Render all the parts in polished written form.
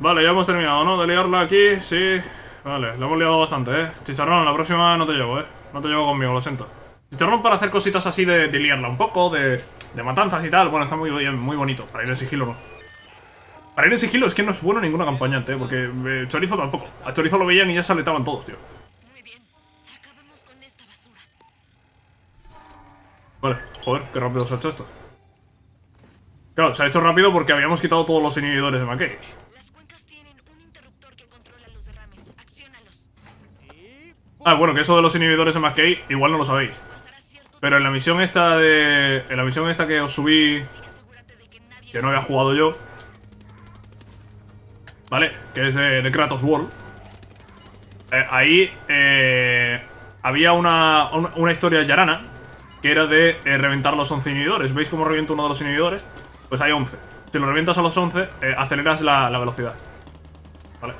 Vale, ya hemos terminado, ¿no? De liarla aquí, sí. Vale, la hemos liado bastante, ¿eh? Chicharrón, la próxima no te llevo, ¿eh? No te llevo conmigo, lo siento. Chicharrón para hacer cositas así de liarla un poco, de matanzas y tal. Bueno, está muy bien, muy bonito. Para ir en sigilo, ¿no? Para ir en sigilo es que no es bueno ningún acompañante, ¿eh? Porque Chorizo tampoco. A Chorizo lo veían y ya se aletaban todos, tío. Muy bien. Acabamos con esta basura. Vale, joder, qué rápido se ha hecho esto. Claro, se ha hecho rápido porque habíamos quitado todos los inhibidores de McKay. Ah, bueno, que eso de los inhibidores de McKay igual no lo sabéis. Pero en la misión esta de... En la misión esta que os subí, que no había jugado yo, ¿vale? Que es de Kratos World. Ahí había una historia yarana que era de reventar los 11 inhibidores. ¿Veis cómo reviento uno de los inhibidores? Pues hay 11. Si lo revientas a los 11, aceleras la velocidad, ¿vale?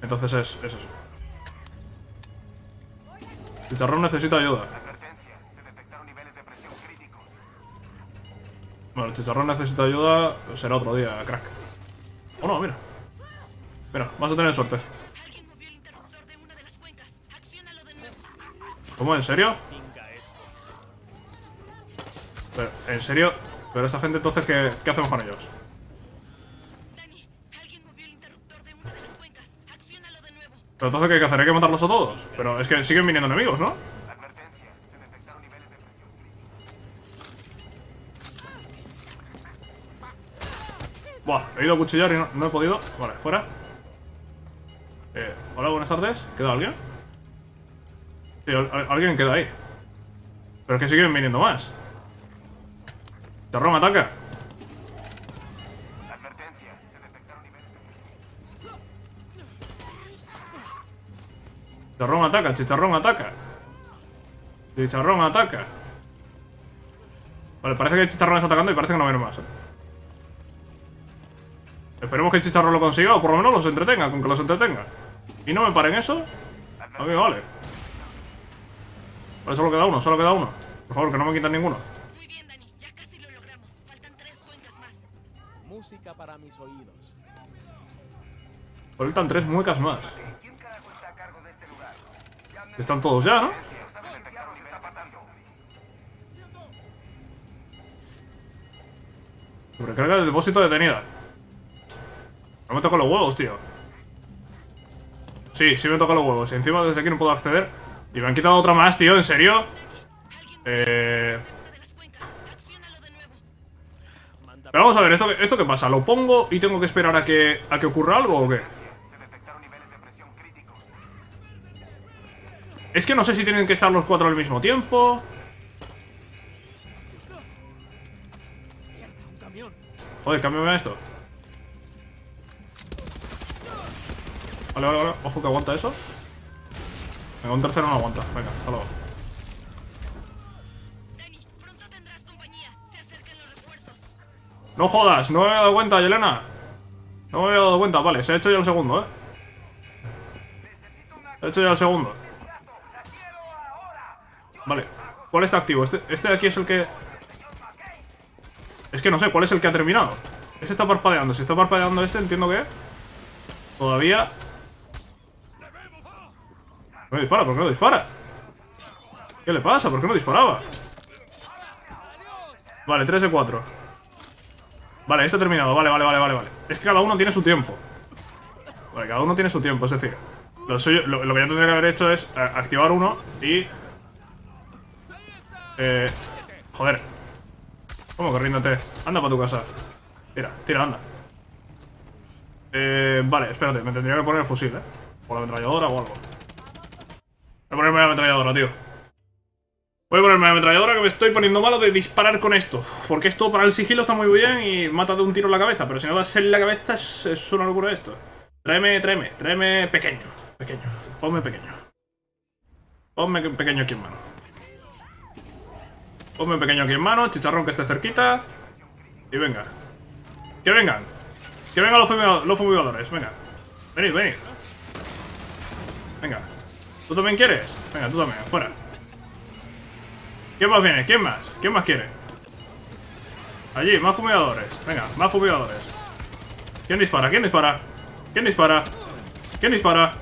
Entonces es eso. El charrón necesita ayuda. Bueno, el chicharrón necesita ayuda. Será otro día, crack. Oh no, mira. Mira, vas a tener suerte. ¿Cómo? ¿En serio? Pero, ¿en serio? Pero esta gente entonces, ¿qué hacemos con ellos? Pero entonces, ¿qué hay que hacer? ¿Hay que matarlos a todos? Pero es que siguen viniendo enemigos, ¿no? Buah, he ido a cuchillar y no he podido. Vale, fuera. Hola, buenas tardes. ¿Queda alguien? Sí, alguien queda ahí. Pero es que siguen viniendo más. Chicharrón, ataca. Chicharrón ataca, chicharrón ataca. Chicharrón ataca. Vale, parece que hay chicharrones atacando y parece que no viene más, ¿eh? Esperemos que el chicharrón lo consiga o por lo menos los entretenga, con que los entretenga. Y no me paren eso. A mí me vale. Vale, solo queda uno, solo queda uno. Por favor, que no me quitan ninguno. Muy bien, Dani, ya casi lo logramos. Faltan 3 cuencas más. Música para mis oídos. Faltan 3 muecas más. Están todos ya, ¿no? Sobrecarga del depósito detenida. No me toco los huevos, tío. Sí, sí me toca los huevos. Y encima desde aquí no puedo acceder. Y me han quitado otra más, tío, ¿en serio? Pero vamos a ver, ¿esto qué pasa? ¿Lo pongo y tengo que esperar a que ocurra algo o qué? Es que no sé si tienen que estar los 4 al mismo tiempo. Joder, cámbiame a esto. Vale, vale, vale. Ojo que aguanta eso. Venga, un tercero no aguanta. Venga, hasta luego. No jodas, no me había dado cuenta, Yelena. No me había dado cuenta. Vale, se ha hecho ya el segundo, Se ha hecho ya el segundo. Vale, ¿cuál está activo? Este de aquí es el que... Es que no sé, ¿cuál es el que ha terminado? Este está parpadeando, si está parpadeando este, entiendo que... Todavía... No dispara, ¿por qué no dispara? ¿Qué le pasa? ¿Por qué no disparaba? Vale, 3 de 4. Vale, este ha terminado, vale. Es que cada uno tiene su tiempo. Vale, cada uno tiene su tiempo, es decir... Lo que yo tendría que haber hecho es activar uno y... Joder. ¿Cómo que ríndete? Anda para tu casa. Tira, anda. Vale, espérate. Me tendría que poner el fusil, o la ametralladora o algo. Voy a ponerme la ametralladora, tío. Voy a ponerme la ametralladora, que me estoy poniendo malo de disparar con esto. Porque esto para el sigilo está muy bien y mata de un tiro en la cabeza. Pero si no das en la cabeza es una locura esto. Tráeme pequeño. Ponme pequeño aquí en mano. Ponme un pequeño aquí en mano, chicharrón que esté cerquita. Y venga. ¡Que vengan! ¡Que vengan los fumigadores! Venga. Venid. Venga. ¿Tú también quieres? Venga, tú también. Fuera. ¿Quién más viene? ¿Quién más quiere? Allí, más fumigadores. Venga, más fumigadores. ¿Quién dispara? ¿Quién dispara? ¿Quién dispara? ¿Quién dispara?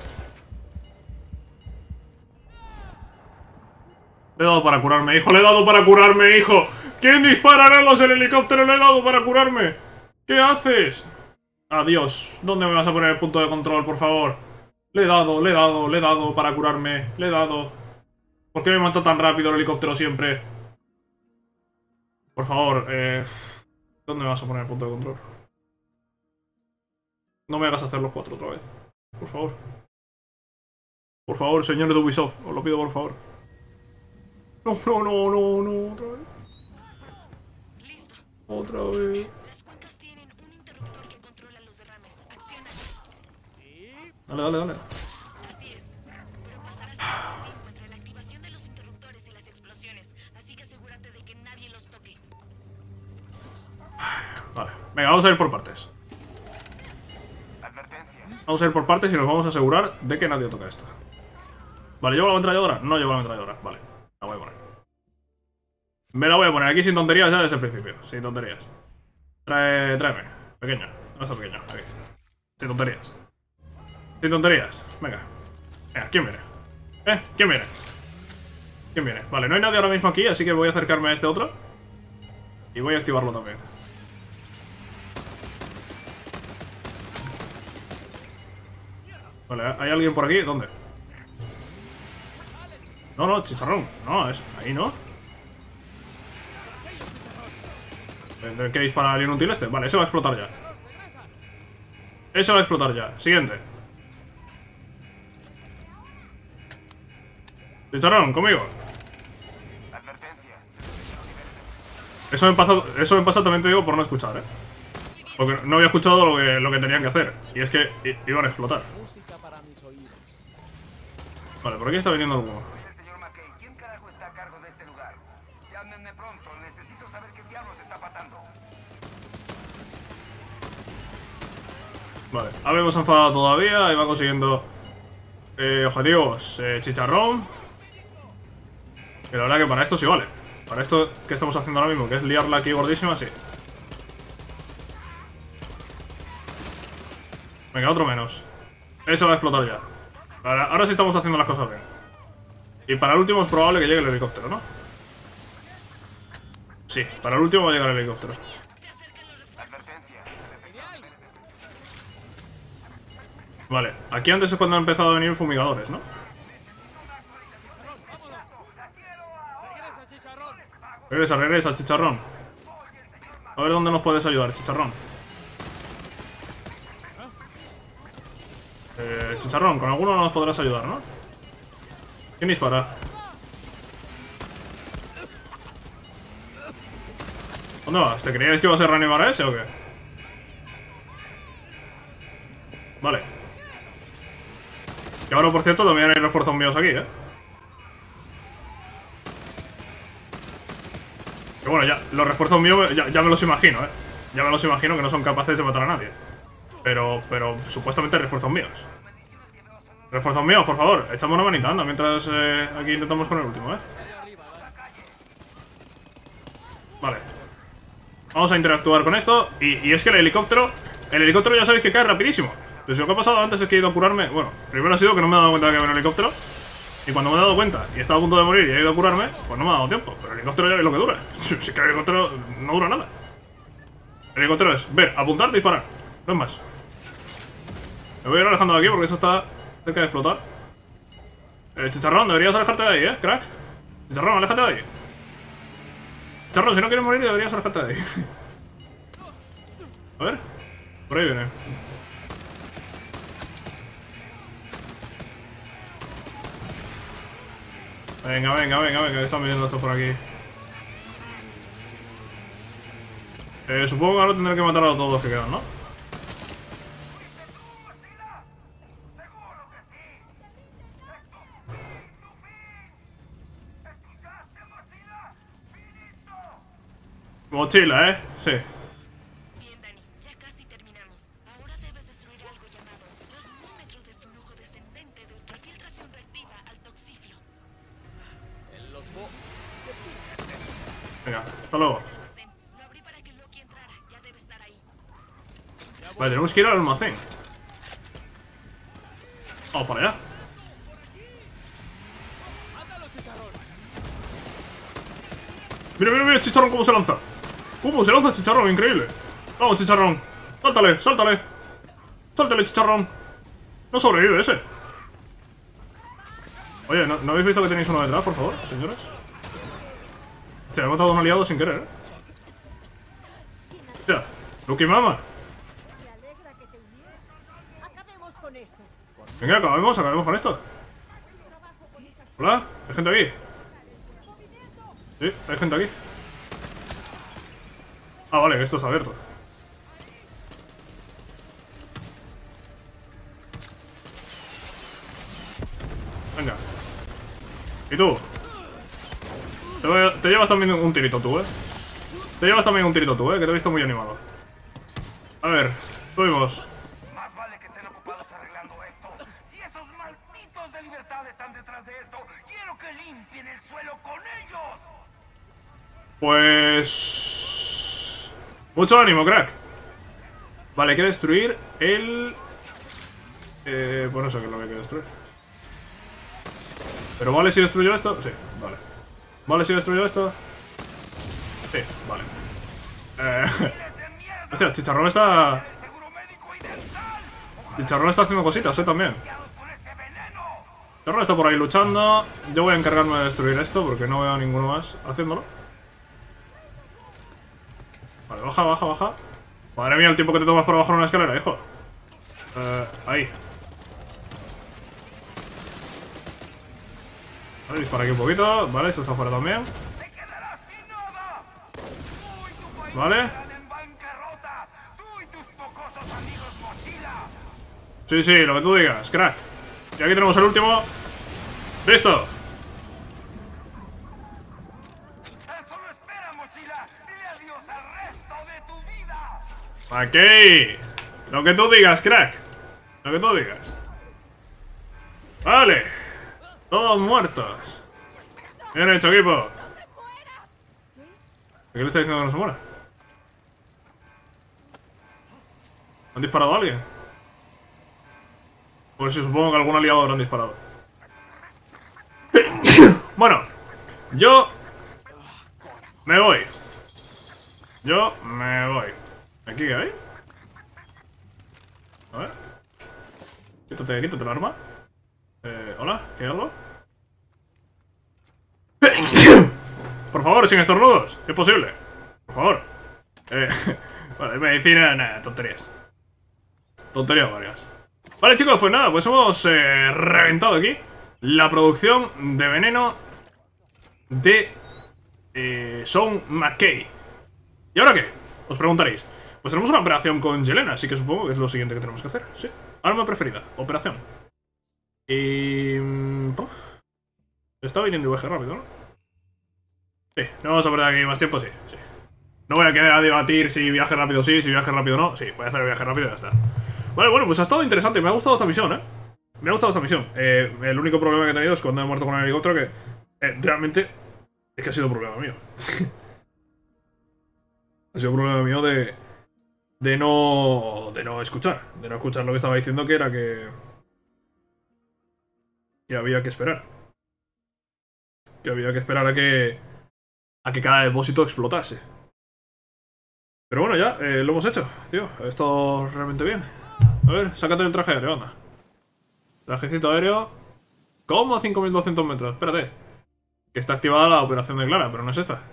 Le he dado para curarme, hijo. ¡Le he dado para curarme, hijo! ¿Quién disparará los del helicóptero? ¡Le he dado para curarme! ¿Qué haces? Adiós. ¿Dónde me vas a poner el punto de control, por favor? Le he dado, le he dado, le he dado para curarme. Le he dado. ¿Por qué me mata tan rápido el helicóptero siempre? Por favor, ¿dónde me vas a poner el punto de control? No me hagas hacer los cuatro otra vez. Por favor. Por favor, señor de Ubisoft. Os lo pido, por favor. No, no, no, no, no, otra vez. Listo. Otra vez. Las cuencas tienen un interruptor que controla los derrames. Acciona. Dale, dale, dale. Así es. Pero pasará cierto tiempo entre la activación de los interruptores y las explosiones. Así que asegúrate de que nadie los toque. Vale. Venga, vamos a ir por partes. Advertencia. Vamos a ir por partes y nos vamos a asegurar de que nadie toca esto. Vale, ¿llevo la ametralladora? No llevo la ametralladora. Vale. La voy a poner. Me la voy a poner aquí sin tonterías ya desde el principio. Sin tonterías. Tráeme. Pequeño. No está pequeño. Aquí. Sin tonterías. Sin tonterías. Venga. Venga, ¿quién viene? ¿Quién viene? ¿Quién viene? Vale, no hay nadie ahora mismo aquí, así que voy a acercarme a este otro. Y voy a activarlo también. Vale, ¿hay alguien por aquí? ¿Dónde? No, no, chicharrón. No, es ahí, ¿no? Tendré que disparar al inútil este. Vale, ese va a explotar ya. Ese va a explotar ya. Siguiente. Chicharrón, conmigo. Eso me pasa, también te digo, por no escuchar, ¿eh? Porque no había escuchado lo que tenían que hacer. Y es que iban a explotar. Vale, por aquí está viniendo alguno. Vale, habíamos enfadado todavía y va consiguiendo objetivos, chicharrón. Que la verdad que para esto sí vale. Para esto que estamos haciendo ahora mismo, que es liarla aquí gordísima, sí. Venga, otro menos. Eso va a explotar ya. Ahora sí estamos haciendo las cosas bien. Y para el último es probable que llegue el helicóptero, ¿no? Sí, para el último va a llegar el helicóptero. Vale, aquí antes es cuando han empezado a venir fumigadores, ¿no? Regresa, regresa, chicharrón. A ver dónde nos puedes ayudar, chicharrón. Chicharrón, con alguno nos podrás ayudar, ¿no? ¿Quién dispara? ¿Dónde vas? ¿Te creíais que ibas a reanimar a ese o qué? Vale. Que ahora, por cierto, también hay refuerzos míos aquí, ¿eh? Que bueno, ya, los refuerzos míos ya me los imagino, ¿eh? Ya me los imagino que no son capaces de matar a nadie. Pero supuestamente refuerzos míos. Refuerzos míos, por favor, echamos una manita, anda, mientras aquí intentamos con el último, ¿eh? Vale. Vamos a interactuar con esto. Y es que el helicóptero ya sabéis que cae rapidísimo. Pues lo que ha pasado antes es que he ido a curarme. Bueno, primero ha sido que no me he dado cuenta de que había un helicóptero. Y cuando me he dado cuenta y estaba a punto de morir y he ido a curarme, pues no me ha dado tiempo. Pero el helicóptero ya es lo que dura. Si que el helicóptero no dura nada. El helicóptero es ver, apuntar, disparar. No es más. Me voy a ir alejando de aquí porque eso está cerca de explotar. Chicharrón, deberías alejarte de ahí, crack. Chicharrón, aléjate de ahí. Chicharrón, si no quieres morir deberías alejarte de ahí. A ver. Por ahí viene. Venga, venga, venga, venga, están viniendo estos por aquí. Supongo que ahora tendré que matar a todos los que quedan, ¿no? Mochila, ¿eh? Sí. Bien, Dani, ya casi terminamos. Ahora debes destruir algo llamado 2 númetros de flujo descendente de ultrafiltración reactiva al toxiflo. Venga, hasta luego. Lo abrí para que Loki entrara, ya debe estar ahí. Vale, tenemos que ir al almacén. Vamos para allá. Mira, mira, mira, Chicharrón, cómo se lanza. Cómo se lanza Chicharrón, increíble. Vamos, Chicharrón. Sáltale, sáltale. Sáltale, Chicharrón. No sobrevive ese. Oye, ¿no habéis visto que tenéis uno detrás, por favor, señores? Hostia, me he matado a un aliado sin querer, ¿eh? Hostia, Loki Mama. Venga, acabemos con esto. Hola, ¿hay gente aquí? Sí, hay gente aquí. Ah, vale, esto está abierto. Venga. ¿Y tú? Te llevas también un tirito tú, ¿eh? Te llevas también un tirito tú, ¿eh? Que te he visto muy animado. A ver, subimos. Más vale que estén ocupados arreglando esto. Si esos malditos de libertad están detrás de esto, quiero que limpien el suelo con ellos. Pues... mucho ánimo, crack. Vale, hay que destruir el... pues no sé qué es lo que hay que destruir. ¿Pero vale si destruyo esto? Sí, vale. ¿Vale si destruyo esto? Sí, vale. Hostia, Chicharrón está... Chicharrón está haciendo cositas, también. Chicharrón está por ahí luchando. Yo voy a encargarme de destruir esto porque no veo a ninguno más haciéndolo. Vale, baja, baja, baja. Madre mía, el tiempo que te tomas para bajar una escalera, hijo. Ahí. Vale, dispara aquí un poquito. Vale, esto está fuera también. Vale. Sí, sí, lo que tú digas, crack. Y aquí tenemos el último. ¡Listo! Eso no espera, mochila. Dile adiós al resto de tu vida. McKay. Lo que tú digas, crack. Lo que tú digas. Vale. Todos muertos. Bien hecho, equipo. ¿Qué le está diciendo que no se muera? ¿Han disparado a alguien? Pues sí, supongo que algún aliado habrán disparado. Bueno, yo me voy. Yo me voy. ¿Aquí qué hay? A ver. Quítate el arma. Hola, ¿qué hay algo? Por favor, sin estornudos, si es posible. Por favor. Vale, medicina, nada, tonterías. Tonterías varias. Vale, chicos, pues nada, pues hemos reventado aquí la producción de veneno de Son McKay. ¿Y ahora qué? Os preguntaréis. Pues tenemos una operación con Yelena, así que supongo que es lo siguiente que tenemos que hacer. Sí, arma preferida, operación. Y... se está viniendo el viaje rápido, ¿no? Sí, no vamos a perder aquí más tiempo, sí, sí. No voy a quedar a debatir si viaje rápido sí, si viaje rápido no. Sí, voy a hacer el viaje rápido y ya está. Vale, bueno, pues ha estado interesante. Me ha gustado esta misión, ¿eh? Me ha gustado esta misión. El único problema que he tenido es cuando he muerto con el helicóptero, que realmente es que ha sido problema mío. Ha sido problema mío de no escuchar. De no escuchar lo que estaba diciendo, que era que había que esperar. Que había que esperar a que cada depósito explotase. Pero bueno, ya, lo hemos hecho, tío. Esto realmente bien. A ver, sácate el traje aéreo, anda. Trajecito aéreo. ¿Cómo? 5200 metros, espérate. Que está activada la operación de Clara, pero no es esta.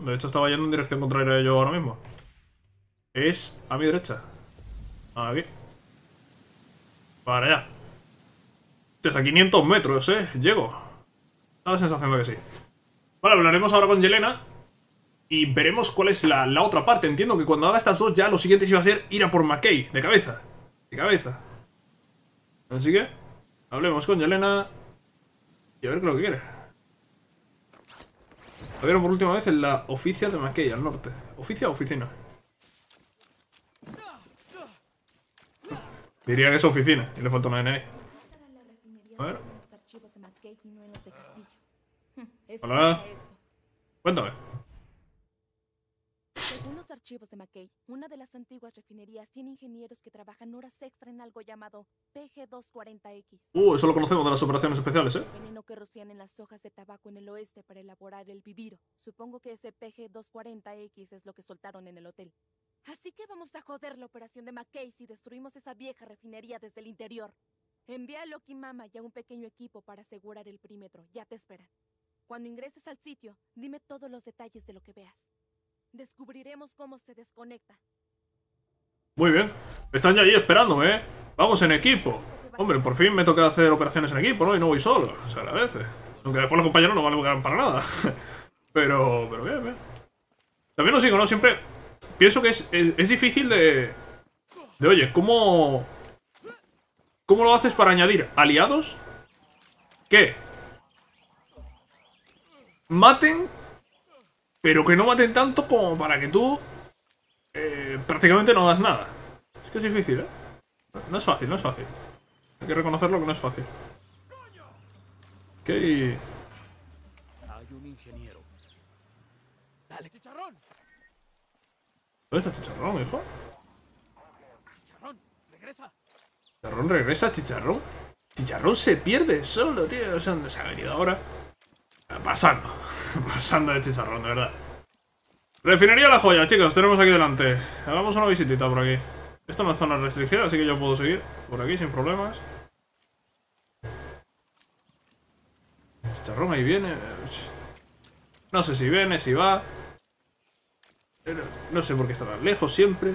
De hecho, estaba yendo en dirección contraria yo ahora mismo. Es a mi derecha. Aquí. Para allá. Hasta 500 metros, llego. Da la sensación de que sí. Vale, hablaremos ahora con Yelena. Y veremos cuál es la otra parte. Entiendo que cuando haga estas dos ya lo siguiente iba a ser ir a por McKay. De cabeza. De cabeza. Así que hablemos con Yelena. Y a ver qué es lo que quiere. Lo vieron por última vez en la oficina de McKay al norte. ¿Oficia o oficina? Diría que es oficina. Y le falta una NI. A ver. Hola. Cuéntame. los archivos de McKay, una de las antiguas refinerías tiene ingenieros que trabajan horas extra en algo llamado PG240X. Eso lo conocemos de las operaciones especiales, ¿eh? El veneno que rocían en las hojas de tabaco en el oeste para elaborar el viviro. Supongo que ese PG240X es lo que soltaron en el hotel. Así que vamos a joder la operación de McKay si destruimos esa vieja refinería desde el interior. Envía a Loki Mama y a un pequeño equipo para asegurar el perímetro. Ya te esperan. Cuando ingreses al sitio, dime todos los detalles de lo que veas. Descubriremos cómo se desconecta. Muy bien. Están ya ahí esperándome, ¿eh? Vamos en equipo. Hombre, por fin me toca hacer operaciones en equipo, ¿no? Y no voy solo. Se agradece. Aunque después los compañeros no valgan para nada. Pero bien, bien. También lo sigo, ¿no? Siempre pienso que es difícil de oye, ¿cómo lo haces para añadir aliados que maten, pero que no maten tanto como para que tú prácticamente no hagas nada? Es que es difícil, ¿eh? No es fácil, no es fácil. Hay que reconocerlo que no es fácil. Ok. Hay un ingeniero. Dale, chicharrón. ¿Dónde está Chicharrón, hijo? Chicharrón, regresa. Chicharrón regresa, Chicharrón. Chicharrón se pierde solo, tío. No sé dónde se ha venido ahora. Pasando. Pasando de Chicharrón, de verdad. Refinería La Joya, chicos. Tenemos aquí delante. Hagamos una visitita por aquí. Esto no es zona restringida, así que yo puedo seguir por aquí sin problemas. Chicharrón ahí viene. No sé si viene, si va. No sé por qué está tan lejos siempre.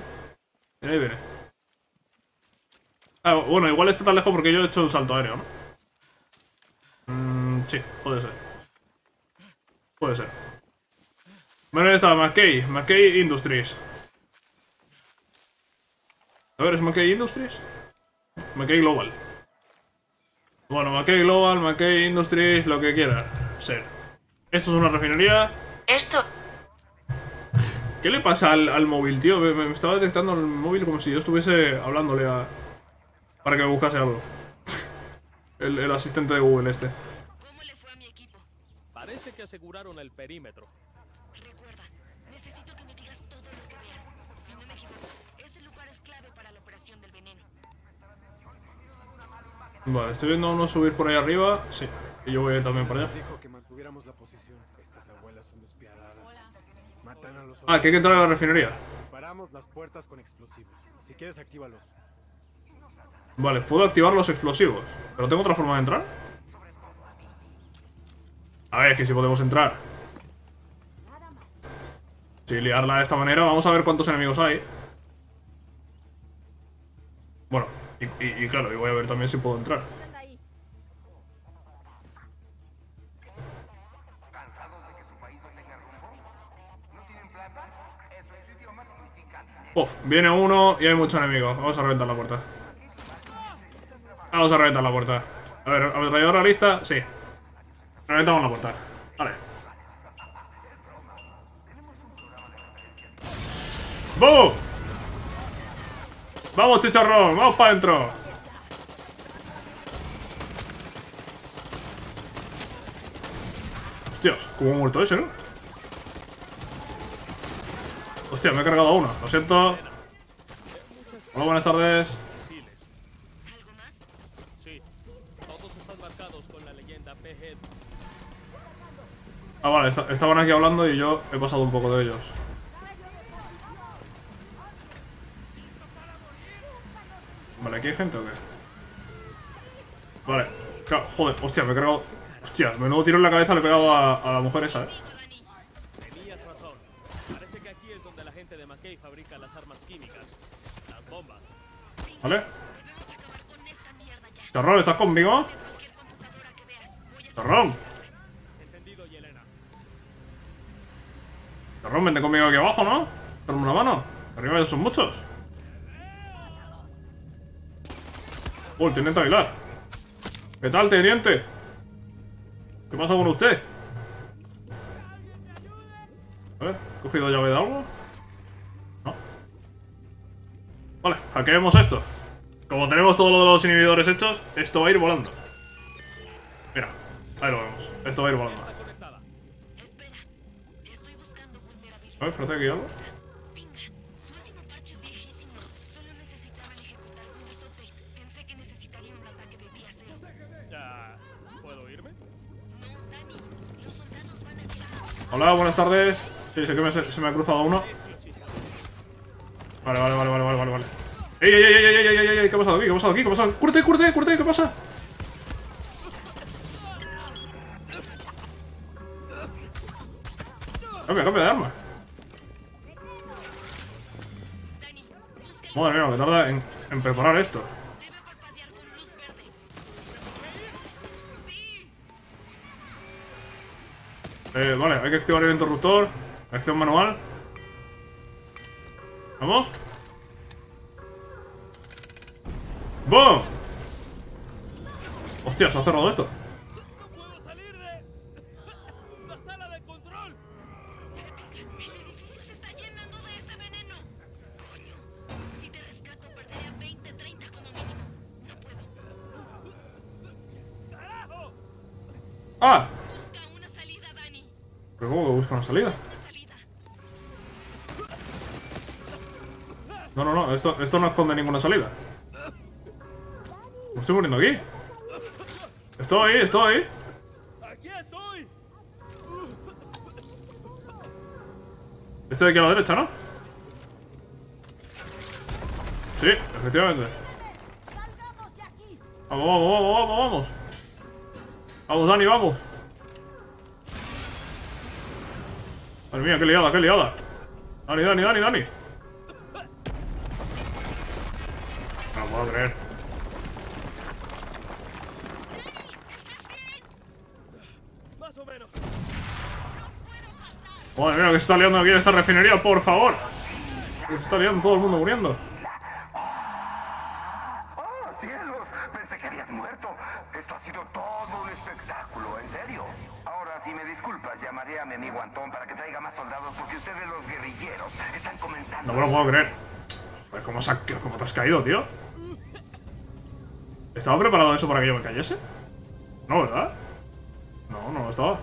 Ahí viene. Ah, bueno, igual está tan lejos porque yo he hecho un salto aéreo, ¿no? Sí, puede ser. Puede ser. Bueno, ahí está, McKay Industries. A ver, ¿es McKay Industries? McKay Global. Bueno, McKay Global, McKay Industries, lo que quiera ser. Esto es una refinería. Esto... ¿Qué le pasa al móvil, tío? Me estaba detectando el móvil como si yo estuviese hablándole a... para que me buscase algo. El asistente de Google este. ¿Cómo le fue a mi equipo? Parece que aseguraron el perímetro. Recuerda, necesito que me digas todo lo que veas. Si no me equivoco, ese lugar es clave para la operación del veneno. Vale, estoy viendo a uno subir por ahí arriba. Sí, y yo voy también para allá. Ah, que hay que entrar a la refinería. Paramos las puertas con explosivos. Si quieres, actívalos. Vale, puedo activar los explosivos. ¿Pero tengo otra forma de entrar? A ver, es que si podemos entrar. Si liarla de esta manera, vamos a ver cuántos enemigos hay. Bueno, y claro, y voy a ver también si puedo entrar. Uf, viene uno y hay muchos enemigos. Vamos a reventar la puerta. Vamos a reventar la puerta. A ver, ametralladora lista, sí. Reventamos la puerta. Vale. ¡Boom! ¡Vamos, Chicharrón! ¡Vamos para adentro! Hostias, ¿cómo ha muerto ese, no? Hostia, me he cargado a uno, lo siento. Hola, buenas tardes. ¿Algo más? Sí. Todos están marcados con la leyenda PG. Ah, vale, estaban aquí hablando y yo he pasado un poco de ellos. Vale, ¿aquí hay gente o qué? Vale. Joder, hostia, me he cargado. Hostia, menudo tiro en la cabeza le he pegado a la mujer esa, ¿eh? Fabrica las armas químicas, las bombas. ¿Vale? Chicharrón, ¿estás conmigo? Chicharrón. Entendido, Yelena. Chicharrón, vente conmigo aquí abajo, ¿no? Darme una mano. Arriba ya son muchos. El teniente Aguilar. ¿Qué tal, teniente? ¿Qué pasa con usted? A ver, ¿he cogido llave de algo? Vale, hackeemos esto. Como tenemos todo lo de los inhibidores hechos, esto va a ir volando. Mira, ahí lo vemos. Esto va a ir volando. A ver, espérate, aquí algo. Hola, buenas tardes. Sí, sé que se me ha cruzado uno. Vale. Ey, ¿qué ha pasado aquí? ¡Cúrate! ¿Qué pasa? Cambia de arma. Madre mía, lo que tarda en preparar esto. Vale, hay que activar el interruptor. Acción manual. Vamos. ¡Boom! Hostia, se ha cerrado esto. ¡Ah! ¿Pero cómo que busca una salida? No, esto no esconde ninguna salida. ¿Me estoy muriendo aquí? ¡Estoy! Este de aquí a la derecha, ¿no? Sí, efectivamente. ¡Vamos! Vamos, Dani, vamos. Madre mía, qué liada. Dani. No puedo creer. Más o menos. Madre mía, que se está liando aquí en esta refinería, por favor. Se está liando todo el mundo muriendo. No me lo puedo creer. ¿Cómo te has caído, tío? ¿Estaba preparado eso para que yo me cayese? No, ¿verdad? No estaba.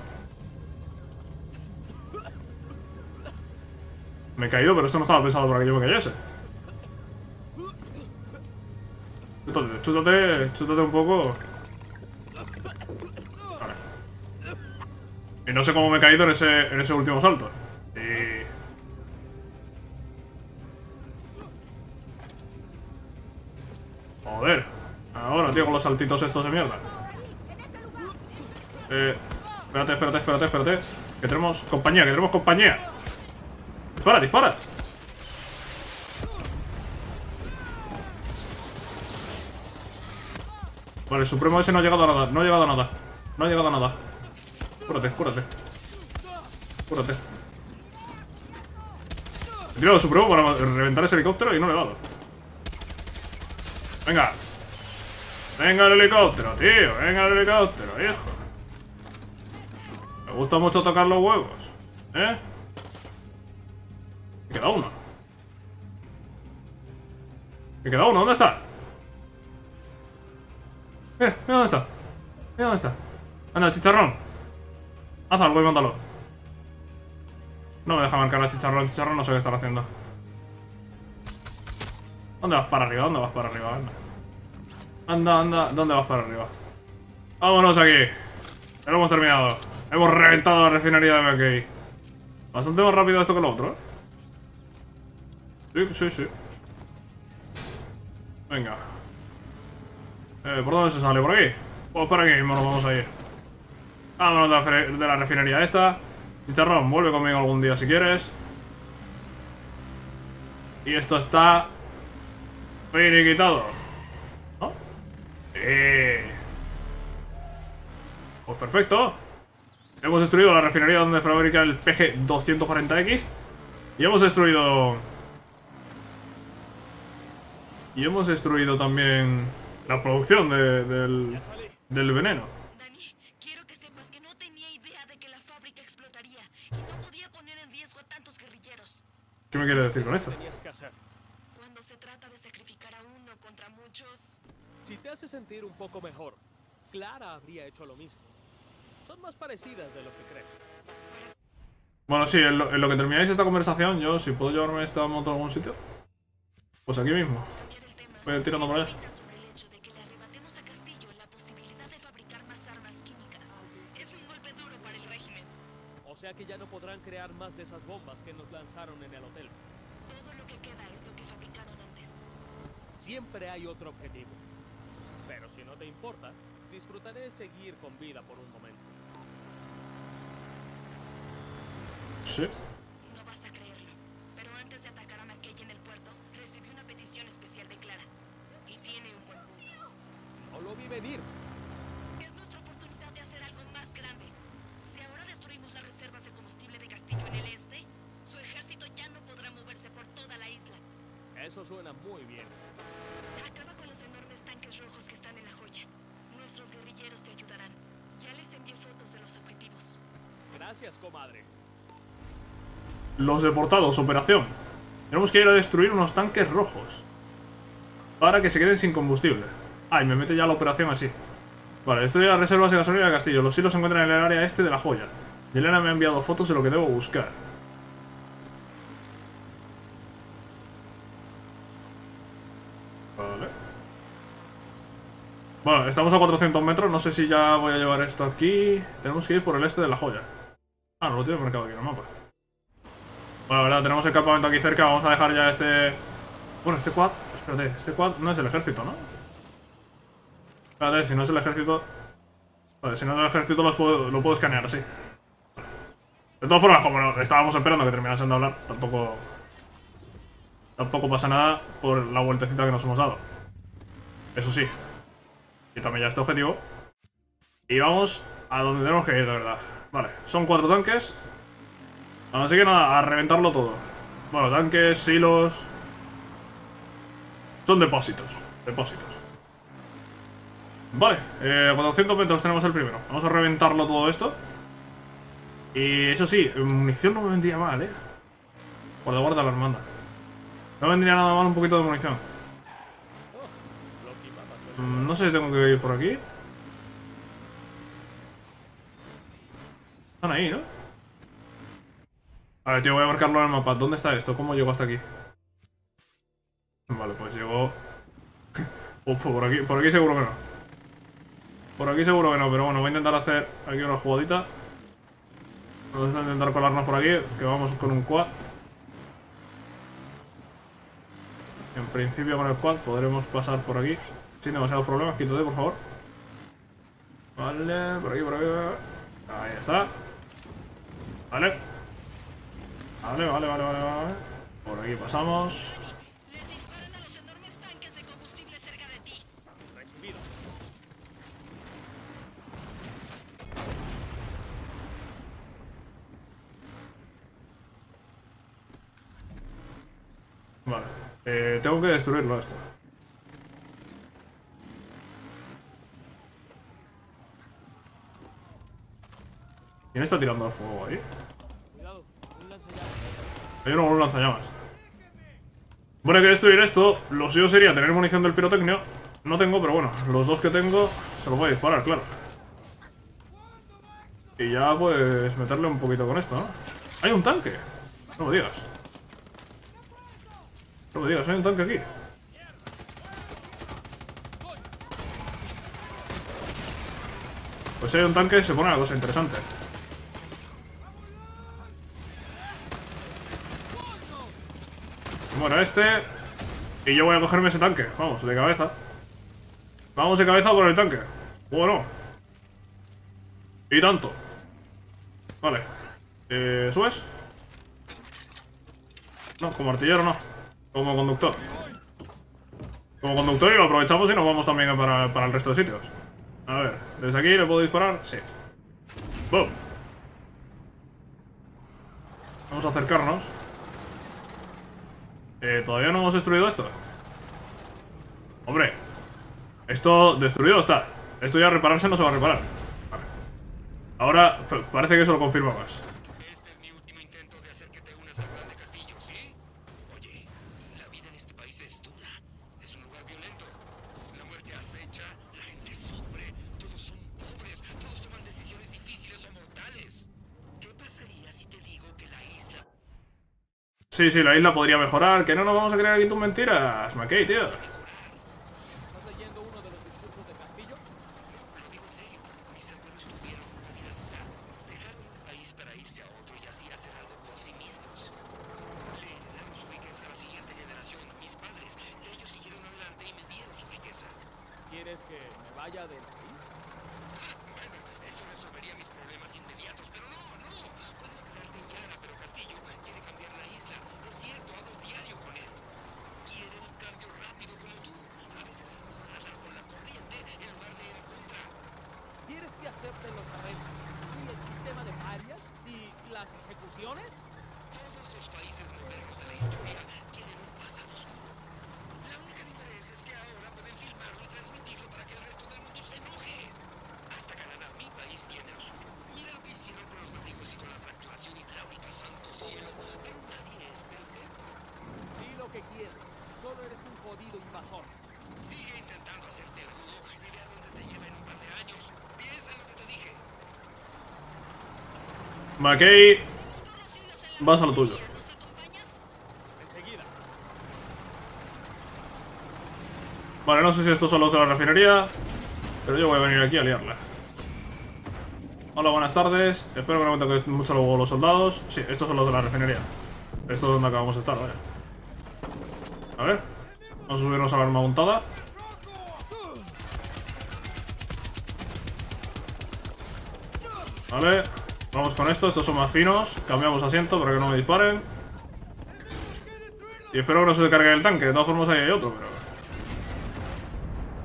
Me he caído, pero esto no estaba pensado para que yo me cayese. Chútate un poco. Vale. Y no sé cómo me he caído en ese último salto. Joder, ahora, tío, con los saltitos estos de mierda. Espérate. Que tenemos compañía. Dispara. Vale, el supremo ese no ha llegado a nada. Cúrate. He tirado el supremo para reventar ese helicóptero y no le he dado. Venga el helicóptero, tío. Hijo. Me gusta mucho tocar los huevos. Me queda uno. ¿Dónde está? Mira dónde está. Anda, chicharrón. Haz algo y mándalo. No me deja marcar a chicharrón. No sé qué estar haciendo. ¿Dónde vas para arriba? Anda. ¿Dónde vas para arriba? Vámonos aquí. Ya lo hemos terminado. Hemos reventado la refinería de McKay. Bastante más rápido esto que lo otro, ¿eh? Sí. Venga. ¿Por dónde se sale? ¿Por aquí? Pues para aquí mismo nos vamos a ir. Vámonos de la refinería esta. Chicharrón, vuelve conmigo algún día si quieres. Y esto está... finiquitado, ¿no? Pues perfecto. Hemos destruido la refinería donde fabrica el PG240X. Y hemos destruido... también la producción del veneno. Dani, quiero que sepas que no tenía idea de que la fábrica explotaría y no podía poner en riesgo a tantos guerrilleros. ¿Qué me quiere decir con esto? Si te hace sentir un poco mejor, Clara habría hecho lo mismo. Son más parecidas de lo que crees. Bueno, sí, en lo que termináis esta conversación, yo, si puedo llevarme esta moto a algún sitio, pues aquí mismo. Voy a ir tirando por allá. O sea que ya no podrán crear más de esas bombas que nos lanzaron en el hotel. Todo lo que queda es lo que fabricaron antes. Siempre hay otro objetivo. Pero si no te importa, disfrutaré de seguir con vida por un momento. Sí. No vas a creerlo, pero antes de atacar a McKay en el puerto, recibí una petición especial de Clara. Y tiene un buen punto. No lo vi venir. Es nuestra oportunidad de hacer algo más grande. Si ahora destruimos las reservas de combustible de Castillo en el este, su ejército ya no podrá moverse por toda la isla. Eso suena muy bien. Acaba con los enormes tanques rojos que están en la joya. Nuestros guerrilleros te ayudarán. Ya les envié fotos de los objetivos. Gracias, comadre. Los deportados, operación. Tenemos que ir a destruir unos tanques rojos para que se queden sin combustible. Ah, y me mete ya la operación así. Vale, destruir las reservas de gasolina de Castillo. Los hilos se encuentran en el área este de la joya. Yelena me ha enviado fotos de lo que debo buscar. Vale. Bueno, estamos a 400 metros. No sé si ya voy a llevar esto aquí. Tenemos que ir por el este de la joya. Ah, no lo tiene marcado aquí en el mapa. Bueno, verdad, tenemos el campamento aquí cerca, vamos a dejar ya este... Bueno, este quad... Espérate, este quad no es el ejército, ¿no? Espérate, si no es el ejército... Vale, si no es el ejército lo puedo escanear así. De todas formas, como no, estábamos esperando que terminasen de hablar, tampoco pasa nada por la vueltecita que nos hemos dado. Eso sí. Quítame ya este objetivo. Y vamos a donde tenemos que ir, de verdad. Vale, son 4 tanques. Así que nada, a reventarlo todo. Bueno, tanques, silos. Son depósitos. Vale, 400 metros tenemos el primero. Vamos a reventarlo todo esto. Y eso sí, munición no me vendría mal, Guarda la hermana. No vendría nada mal un poquito de munición. No sé si tengo que ir por aquí. Están ahí, ¿no? A ver, tío, voy a marcarlo en el mapa. ¿Dónde está esto? ¿Cómo llego hasta aquí? Vale, pues llego... por aquí seguro que no. Por aquí seguro que no, pero bueno, voy a intentar hacer aquí una jugadita. Vamos a intentar colarnos por aquí, que vamos con un quad. En principio con el quad podremos pasar por aquí sin demasiados problemas. Quítate, por favor. Vale, por aquí. Ahí está. Vale. Vale. Por aquí pasamos. Les disparan a los enormes tanques de combustible cerca de ti. Recibido. Vale. Tengo que destruirlo esto. ¿Quién está tirando al fuego ahí? Hay uno con un lanzallamas. Bueno, hay que destruir esto. Lo suyo sería tener munición del pirotecnio. No tengo, pero bueno, los dos que tengo se los voy a disparar, claro. Y ya pues meterle un poquito con esto, ¿no? ¡Hay un tanque! No me digas. No me digas, hay un tanque aquí. Pues si hay un tanque se pone la cosa interesante. Bueno, este. Y yo voy a cogerme ese tanque. Vamos, de cabeza. Vamos de cabeza por el tanque. Bueno. Y tanto. Vale. ¿Subes? No, como artillero no. Como conductor. Como conductor y lo aprovechamos y nos vamos también para el resto de sitios. A ver, ¿desde aquí le puedo disparar? Sí. ¡Boom! Vamos a acercarnos. ¿Todavía no hemos destruido esto? Hombre, esto destruido está. Esto ya repararse no se va a reparar. Vale. Ahora parece que eso lo confirma más. Este es mi último intento de hacer que te unas al plan de Castillo, ¿sí? Oye, la vida en este país es dura. Es un lugar violento. La muerte acecha, la gente sufre. Todos son pobres, todos toman decisiones difíciles o mortales. ¿Qué pasaría si te digo que la isla... Sí, la isla podría mejorar. Que no nos vamos a creer aquí tus mentiras, McKay, tío. ¿Estás leyendo uno de los discursos de Castillo? Lo digo en serio. Mis abuelos tuvieron una vida dura. Dejaron el país para irse ahora. ¿Quieres que me vaya del país? Bueno, eso resolvería mis problemas inmediatos, pero no. Puedes quedarte en Yelena, pero Castillo quiere cambiar la isla. Es cierto, hago diario con él. Quiere un cambio rápido como tú. A veces es nadar con la corriente en lugar de ir en contra. ¿Quieres que acepten los arrestos y el sistema de parias y las ejecuciones? Todos los países modernos de la historia tienen un pasado oscuro. La única diferencia es que ahora pueden filmarlo y transmitirlo para que el resto del mundo se enoje. Hasta Canadá, mi país, tiene lo suyo. Mira lo que hicieron con los nativos y con la fracturación hidráulica, santo cielo. Pero nadie es perfecto. Di lo que quieres. Solo eres un jodido invasor. Sigue intentando hacerte el rudo y ve a dónde te lleva en un par de años. Piensa en lo que te dije. McKay, vas a lo tuyo. Vale, no sé si estos son los de la refinería, pero yo voy a venir aquí a liarla. Hola, buenas tardes. Espero que no me toquen mucho luego los soldados. Sí, estos son los de la refinería. Esto es donde acabamos de estar, vaya. A ver, vamos a subirnos a la arma untada. Vale, vamos con esto, estos son más finos. Cambiamos asiento para que no me disparen. Y espero que no se descargue el tanque. De todas formas ahí hay otro, pero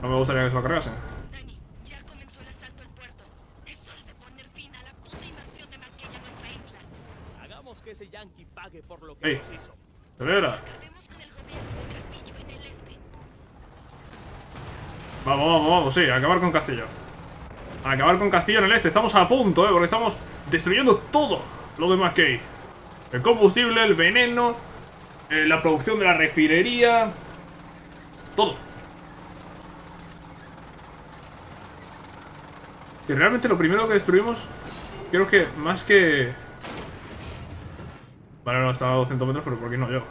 no me gustaría que se lo cargasen. ¡Ey! ¡Celebra! Vamos, sí, acabar con Castillo. Acabar con Castillo en el este. Estamos a punto, porque estamos destruyendo todo lo de McKay. El combustible, el veneno, la producción de la refinería, todo. Y realmente lo primero que destruimos, creo que más que... Vale, no, estaba a 200 metros, pero ¿por qué no yo?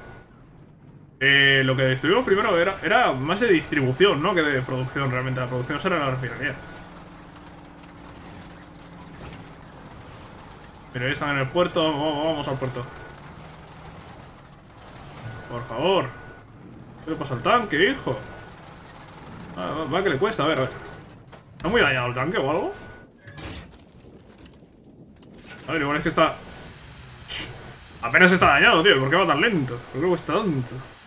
Lo que destruimos primero era más de distribución, ¿no? Que de producción, realmente. La producción será la refinería. Pero ellos están en el puerto, vamos al puerto. Por favor. ¿Qué le pasa al tanque, hijo? Va que le cuesta, a ver. ¿Está muy dañado el tanque o algo? A ver, igual es que está... Apenas está dañado, tío. ¿Por qué va tan lento? ¿Por qué cuesta tanto?